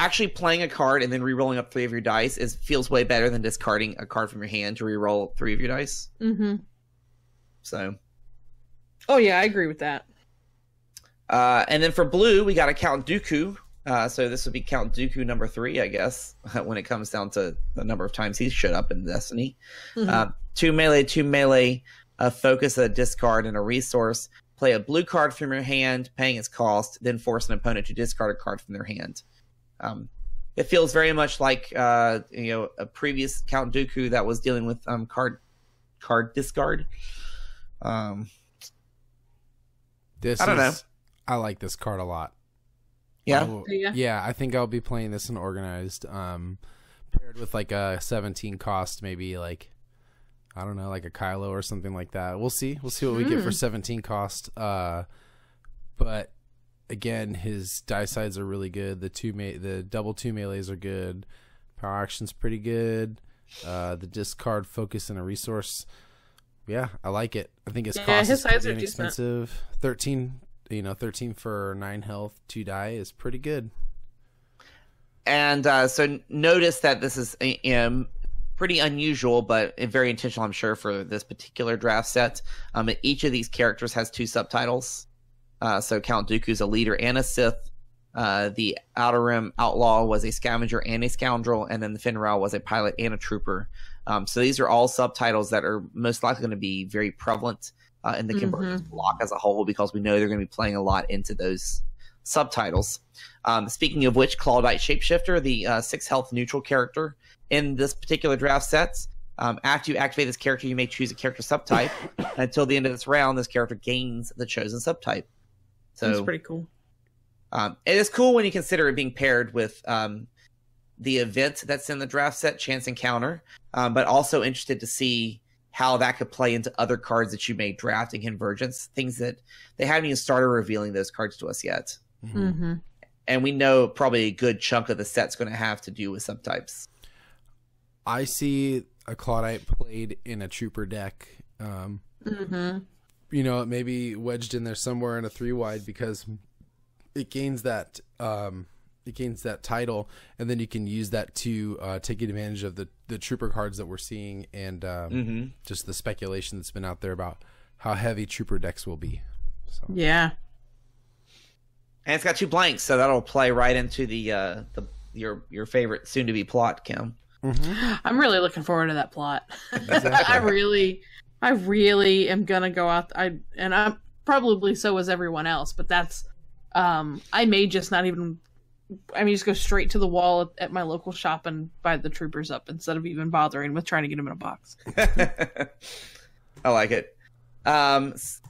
actually playing a card and then re-rolling up 3 of your dice feels way better than discarding a card from your hand to re-roll 3 of your dice. Mm-hmm. So. Oh, yeah, I agree with that. And then for blue, we got a Count Dooku. So this would be Count Dooku number 3, I guess, when it comes down to the number of times he's showed up in Destiny. Mm-hmm. 2 melee, a focus, a discard, and a resource. Play a blue card from your hand, paying its cost, then force an opponent to discard a card from their hand. It feels very much like a previous Count Dooku that was dealing with card discard. I don't know. I like this card a lot. Yeah, yeah. I think I'll be playing this in organized, paired with like a 17 cost, maybe like I don't know, like a Kylo or something like that. We'll see. We'll see what we get for 17 cost. But. Again, his die sides are really good. The double 2 melees are good. Power action's pretty good. The discard, focus, and a resource. Yeah, I like it. I think his cost is pretty inexpensive. 13 for 9 health, 2 die is pretty good. And so notice that this is pretty unusual, but very intentional, I'm sure, for this particular draft set. Each of these characters has 2 subtitles. So Count Dooku's a leader and a Sith. The Outer Rim Outlaw was a scavenger and a scoundrel. And then the Finn Rau was a pilot and a trooper. So these are all subtitles that are most likely going to be very prevalent in the Convergence block as a whole, because we know they're going to be playing a lot into those subtitles. Speaking of which, Claudite Shapeshifter, the 6 health neutral character in this particular draft set. After you activate this character, you may choose a character subtype. Until the end of this round, this character gains the chosen subtype. So, that's pretty cool. It is cool when you consider it being paired with the event that's in the draft set, Chance Encounter, but also interested to see how that could play into other cards that you may draft in Convergence, things that they haven't even started revealing those cards to us yet. Mm-hmm. And we know probably a good chunk of the set's going to have to do with subtypes. I see a Claudite played in a Trooper deck. You know, it may be wedged in there somewhere in a 3-wide because it gains that title, and then you can use that to take advantage of the trooper cards that we're seeing, and just the speculation that's been out there about how heavy trooper decks will be. So. Yeah, and it's got 2 blanks, so that'll play right into your favorite soon to be plot, Kim. I'm really looking forward to that plot. Exactly. I really am gonna go out. And I probably so is everyone else, but that's I may just not even. I mean, just go straight to the wall at my local shop and buy the troopers up instead of even bothering with trying to get them in a box. I like it.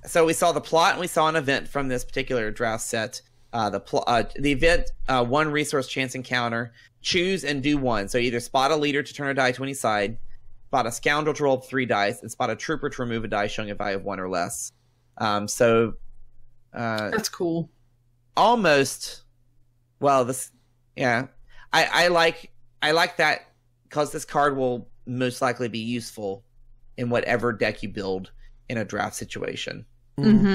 So we saw the plot and we saw an event from this particular draft set. The event, 1 resource Chance Encounter. Choose and do 1. So either spot a leader to turn a die to any side. Spot a scoundrel to roll up 3 dice, and spot a trooper to remove a die showing a value of 1 or less. That's cool. Almost. Well, this, yeah, I like that because this card will most likely be useful in whatever deck you build in a draft situation. And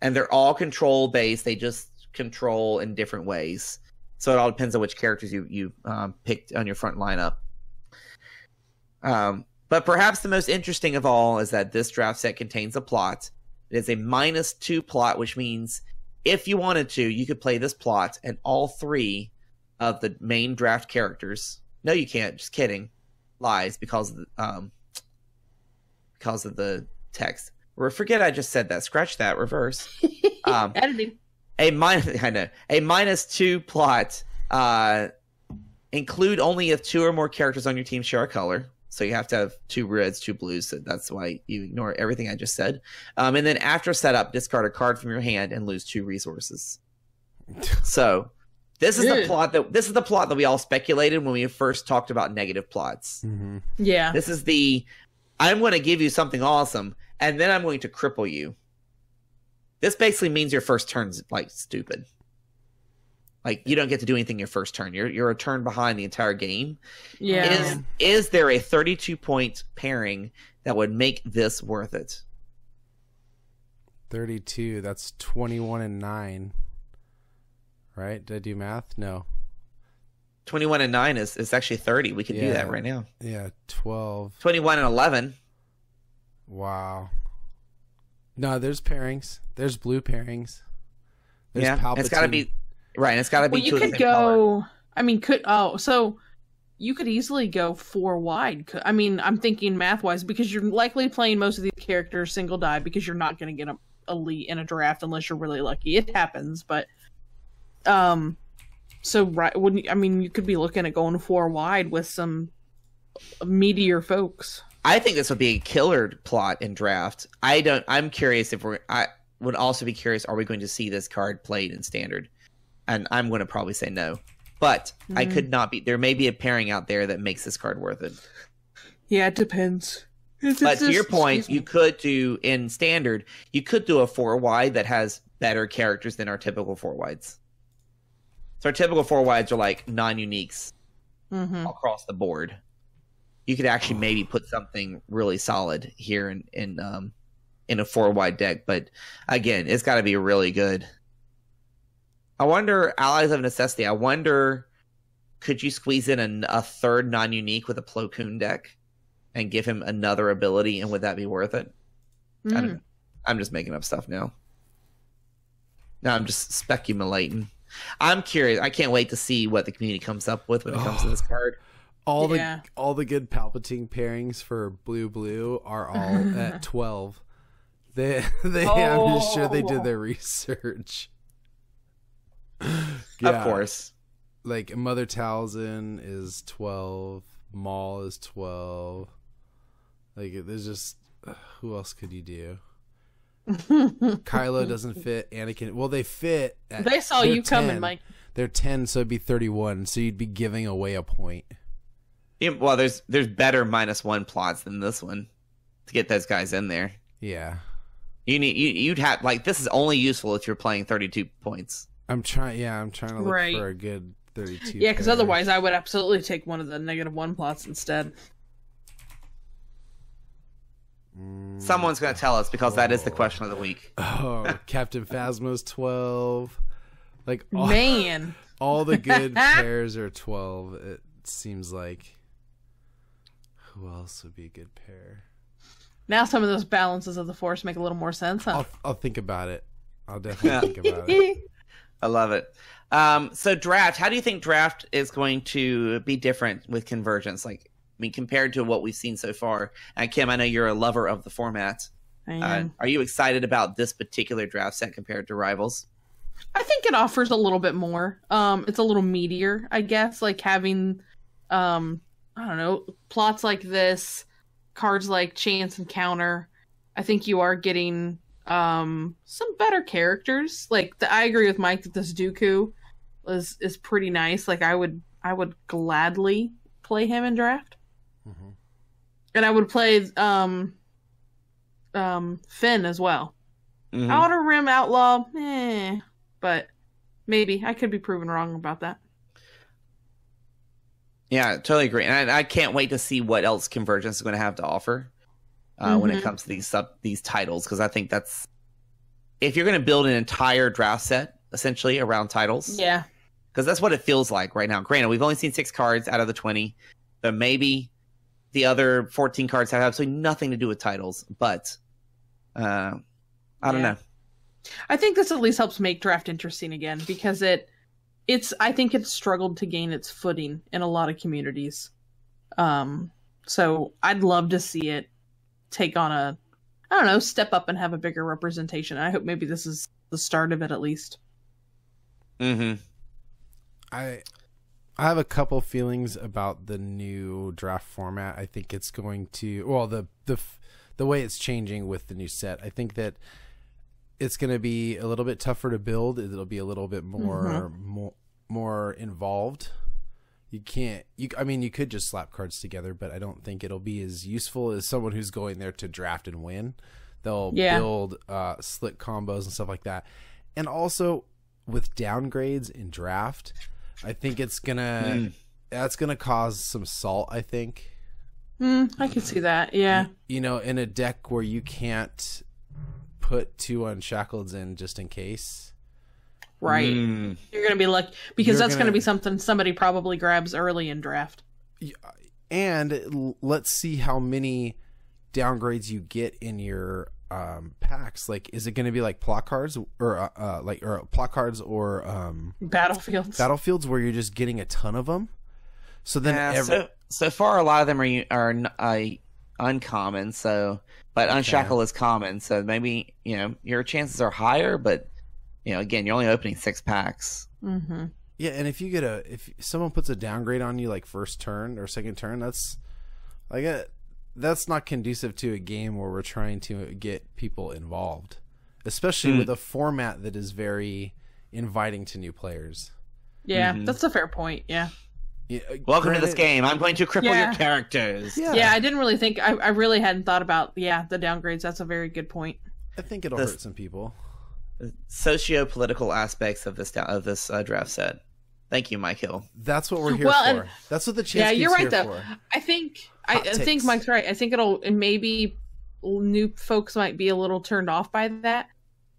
they're all control based; they just control in different ways. So it all depends on which characters you picked on your front lineup. But perhaps the most interesting of all is that this draft set contains a plot. It is a -2 plot, which means if you wanted to, you could play this plot and all 3 of the main draft characters. No, you can't. Just kidding. Lies, because of the text. Forget I just said that. Scratch that. Reverse. Editing. A -2 plot. Include only if 2 or more characters on your team share a color. So you have to have 2 reds, 2 blues. So that's why you ignore everything I just said. And then after setup, discard a card from your hand and lose 2 resources. So this is the plot that we all speculated when we first talked about negative plots. Yeah, this is the I'm going to give you something awesome, and then I'm going to cripple you. This basically means your first turn's like stupid. Like, you don't get to do anything your first turn. You're a turn behind the entire game. Yeah. Is there a 32-point pairing that would make this worth it? 32. That's 21 and 9. Right? Did I do math? No. 21 and 9 is actually 30. We can do that right now. Yeah, 12. 21 and 11. Wow. No, there's pairings. There's blue pairings. There's Palpatine. It's got to be right. It's got to be. Well, you could go. Color. I mean, so you could easily go four wide. I mean, I'm thinking math wise because you're likely playing most of these characters single die because you're not going to get an elite in a draft unless you're really lucky. It happens, but so right? Wouldn't I mean? You could be looking at going four wide with some meatier folks. I think this would be a killer plot in draft. I don't. I'm curious if we're. I would also be curious. Are we going to see this card played in standard? And I'm going to probably say no. But I could not be. There may be a pairing out there that makes this card worth it. Yeah, it depends. But to your point, you could do in standard. You could do a four wide that has better characters than our typical four wides. So our typical four wides are like non-uniques across the board. You could actually maybe put something really solid here in a four wide deck, but again, it's got to be really good. I wonder, Allies of Necessity. I wonder, could you squeeze in a third non-unique with a Plo Koon deck and give him another ability, and would that be worth it? I don't know. I'm just making up stuff now. Now I'm just speculating. I'm curious. I can't wait to see what the community comes up with when it comes to this card. All the good Palpatine pairings for blue are all at 12. I'm just sure they did their research. Of course. Like Mother Talzin is 12, Maul is 12. Like there's just who else could you do? Kylo doesn't fit, Anakin. Well, they fit. They saw you coming, Mike. They're 10, so it'd be 31. So you'd be giving away a point. Well, there's better -1 plots than this one to get those guys in there. Yeah, you'd have like this is only useful if you're playing 32 points. I'm trying. Yeah, I'm trying to look for a good 32. Yeah, because otherwise I would absolutely take one of the -1 plots instead. Someone's gonna tell us because that is the question of the week. Oh, Captain Phasma's 12. Like all the good pairs are 12. It seems like. Who else would be a good pair? Now some of those balances of the Force make a little more sense, huh? I'll think about it. I'll definitely think about it. I love it. So draft, how do you think draft is going to be different with Convergence? Like, I mean, compared to what we've seen so far. And Kim, I know you're a lover of the format. I am. Are you excited about this particular draft set compared to Rivals? I think it offers a little bit more. It's a little meatier, I guess. Like having, I don't know, plots like this. Cards like Chance Encounter, I think you are getting some better characters. Like I agree with Mike that this Dooku is pretty nice. Like I would gladly play him in draft, and I would play Finn as well. Outer Rim Outlaw, but maybe I could be proven wrong about that. Yeah, totally agree. And I can't wait to see what else Convergence is going to have to offer when it comes to these titles. Because I think that's... If you're going to build an entire draft set, essentially, around titles. Yeah. Because that's what it feels like right now. Granted, we've only seen 6 cards out of the 20. So maybe the other 14 cards have absolutely nothing to do with titles. But I don't know. I think this at least helps make draft interesting again. Because it... I think it's struggled to gain its footing in a lot of communities. So I'd love to see it take on a, I don't know, step up and have a bigger representation. I hope maybe this is the start of it at least. I have a couple feelings about the new draft format. I think it's going to, well, the way it's changing with the new set. I think that it's going to be a little bit tougher to build. It'll be a little bit more involved. You can't, I mean, you could just slap cards together, but I don't think it'll be as useful as someone who's going there to draft and win. They'll build slick combos and stuff like that. And also with downgrades in draft, I think it's going to, that's going to cause some salt, I think. I can see that. Yeah. You know, in a deck where you can't put 2 Unshackles in just in case. Right. Mm. You're going to be lucky, because that's going to be something somebody probably grabs early in draft. And let's see how many downgrades you get in your packs. Like, is it going to be like plot cards or plot cards or battlefields? Battlefields where you're just getting a ton of them. So then, so far a lot of them are uncommon. So, but Unshackle is common. So maybe your chances are higher. But again, you're only opening 6 packs. Mm-hmm. Yeah, and if you get if someone puts a downgrade on you like first turn or second turn, that's like that's not conducive to a game where we're trying to get people involved, especially with a format that is very inviting to new players. Yeah, that's a fair point. Yeah. Welcome to this game. I'm going to cripple your characters. Yeah. I didn't really think. I really hadn't thought about the downgrades. That's a very good point. I think it'll hurt some people. Socio-political aspects of this draft set. Thank you, Mike Hill. That's what we're here for. And that's what the Chance is here for. I think Mike's right. I think maybe new folks might be a little turned off by that.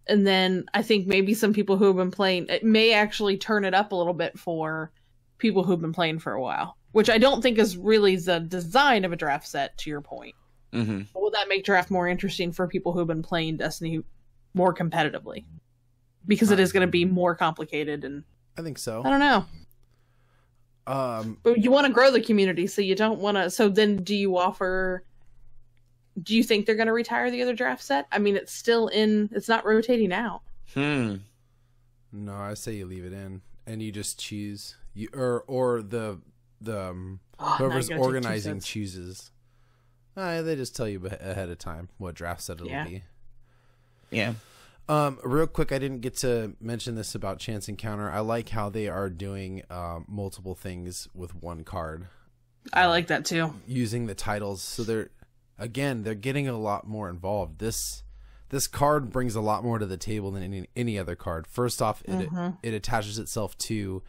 And then I think maybe some people who have been playing, it may actually turn it up a little bit for people who've been playing for a while, which I don't think is really the design of a draft set, to your point. Mm-hmm. But will that make draft more interesting for people who've been playing Destiny more competitively? Because it is going to be more complicated, and I think so. I don't know. But you want to grow the community, so you don't want to. So then, do you think they're going to retire the other draft set? I mean, it's still in. It's not rotating out. No, I say you leave it in, and you just choose whoever's organizing chooses. They just tell you ahead of time what draft set it'll be. Yeah. Real quick, I didn't get to mention this about Chance Encounter. I like how they are doing multiple things with one card. I like that too. Using the titles, so they're getting a lot more involved. This card brings a lot more to the table than any other card. First off, it attaches itself to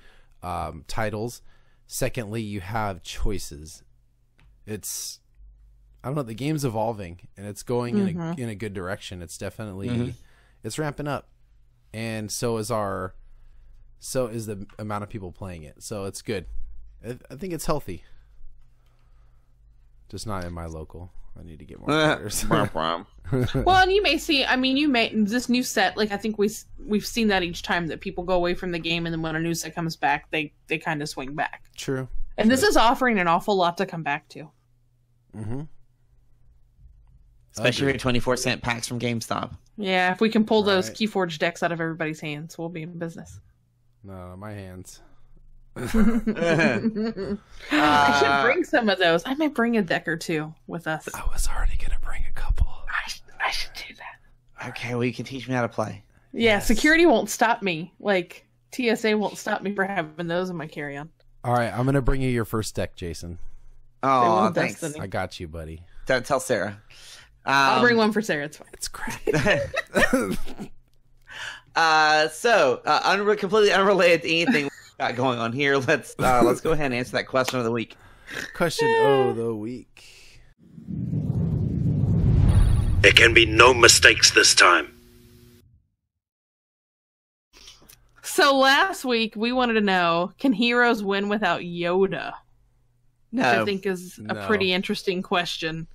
titles. Secondly, you have choices. I don't know. The game's evolving, and it's going in a good direction. It's definitely it's ramping up, and so is the amount of people playing it. So it's good. I think it's healthy. Just not in my local. I need to get more players. Well, and you may see. I mean, this new set. Like, I think we've seen that each time that people go away from the game, and then when a new set comes back, they kind of swing back. True. And this is offering an awful lot to come back to. Especially your 24-cent packs from GameStop. Yeah, if we can pull those Keyforge decks out of everybody's hands, we'll be in business. No, my hands. I should bring some of those. I might bring a deck or two with us. I was already going to bring a couple. I should do that. Okay, well, you can teach me how to play. Yeah, security won't stop me. Like, TSA won't stop me for having those in my carry-on. All right, I'm going to bring you your first deck, Jason. Oh, thanks. Destiny. I got you, buddy. Don't tell Sarah. I'll bring one for Sarah. It's fine. It's crap. Completely unrelated to anything we've got going on here. Let's go ahead and answer that question of the week. Question of the week. There can be no mistakes this time. So last week we wanted to know: can heroes win without Yoda? No. Which I think is a pretty interesting question.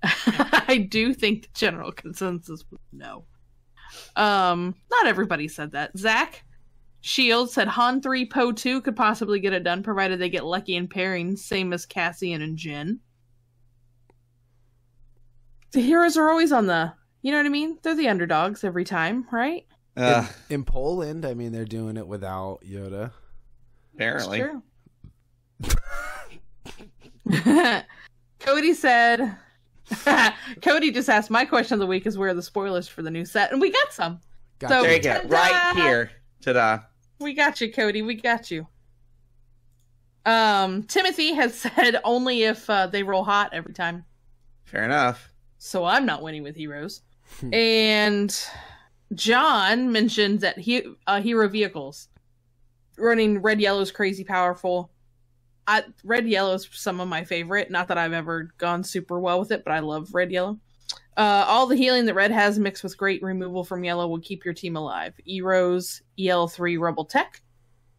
I do think the general consensus was no. Not everybody said that. Zach Shields said Han 3, Poe 2 could possibly get it done, provided they get lucky in pairings, same as Cassian and Jyn. The heroes are always on the, you know what I mean? They're the underdogs every time, right? In Poland, I mean, they're doing it without Yoda. Apparently. That's true. Cody said... Cody just asked, my question of the week is where are the spoilers for the new set? And we got some. So, there you go. Right here. Ta-da. We got you, Cody. We got you. Timothy has said only if they roll hot every time. Fair enough. So I'm not winning with heroes. And John mentioned that hero vehicles. Running red, yellow is crazy powerful. Red yellow is some of my favorite. Not that I've ever gone super well with it, but I love red yellow. All the healing that red has mixed with great removal from yellow will keep your team alive. E-Rose, EL3, Rebel Tech.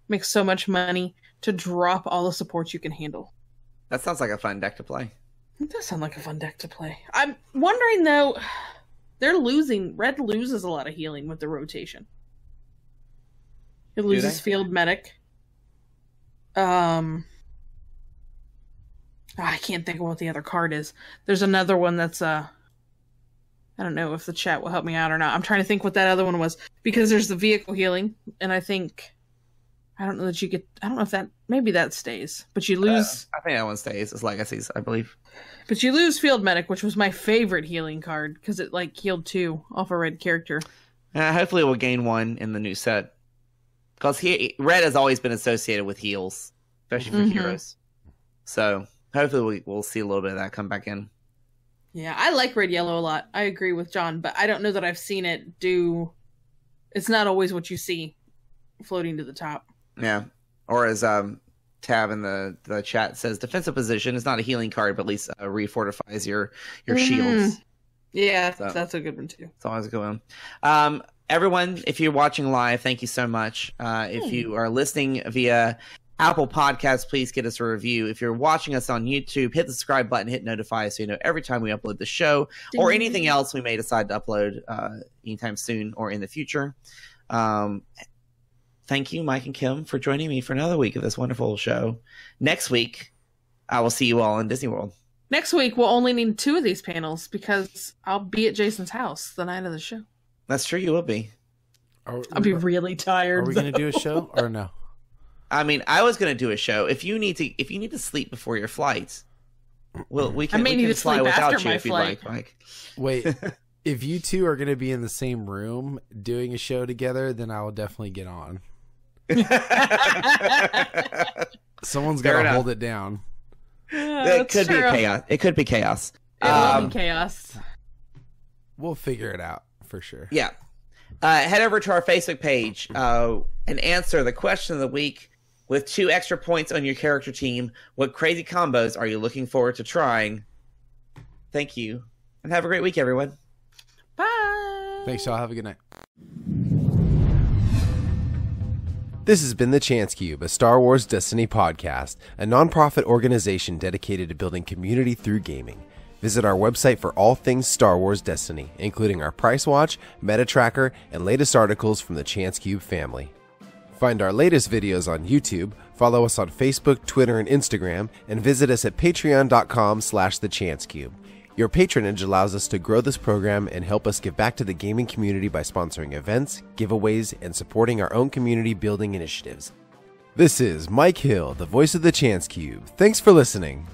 Make so much money to drop all the supports you can handle. That sounds like a fun deck to play. It does sound like a fun deck to play. I'm wondering, though, they're losing. Red loses a lot of healing with the rotation. It loses Field Medic. I can't think of what the other card is. There's another one that's... I don't know if the chat will help me out or not. I'm trying to think what that other one was. Because there's the vehicle healing, and I think... I don't know that you get... I don't know if that... Maybe that stays. But you lose... I think that one stays. It's Legacies, I believe. But you lose Field Medic, which was my favorite healing card, because it, like, healed 2 off a red character. Hopefully it will gain 1 in the new set. Because red has always been associated with heals, especially for heroes. So, hopefully we'll see a little bit of that come back in. Yeah, I like red-yellow a lot. I agree with John, but I don't know that I've seen it do... It's not always what you see floating to the top. Yeah, or as Tab in the chat says, defensive position is not a healing card, but at least refortifies your shields. Yeah, so that's a good one too. It's always a good one. Everyone, if you're watching live, thank you so much. If you are listening via Apple Podcasts, please get us a review. If you're watching us on YouTube, hit the subscribe button, hit notify, so you know every time we upload the show or anything else we may decide to upload anytime soon or in the future. Thank you, Mike and Kim, for joining me for another week of this wonderful show. Next week, I will see you all in Disney World. Next week, we'll only need 2 of these panels because I'll be at Jason's house the night of the show. That's true, you will be. I'll be really tired. Are we going to do a show or no? I mean, I was going to do a show. If you need to sleep before your flights, well, we can. I may need to fly without you if you'd like, Mike. Wait. If you 2 are going to be in the same room doing a show together, then I will definitely get on. Someone's got to hold it down. It could be chaos. It could be chaos. It'll be chaos. We'll figure it out for sure. Yeah. Head over to our Facebook page and answer the question of the week with 2 extra points on your character team. What crazy combos are you looking forward to trying? Thank you, and have a great week, everyone. Bye. Thanks, y'all. Have a good night. This has been The Chance Cube, a Star Wars Destiny podcast, a nonprofit organization dedicated to building community through gaming. Visit our website for all things Star Wars Destiny, including our price watch, meta tracker, and latest articles from the Chance Cube family. Find our latest videos on YouTube, follow us on Facebook, Twitter, and Instagram, and visit us at patreon.com/thechancecube. Your patronage allows us to grow this program and help us give back to the gaming community by sponsoring events, giveaways, and supporting our own community building initiatives. This is Mike Hill, the voice of the Chance Cube. Thanks for listening.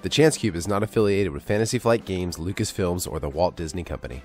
The Chance Cube is not affiliated with Fantasy Flight Games, Lucasfilms, or the Walt Disney Company.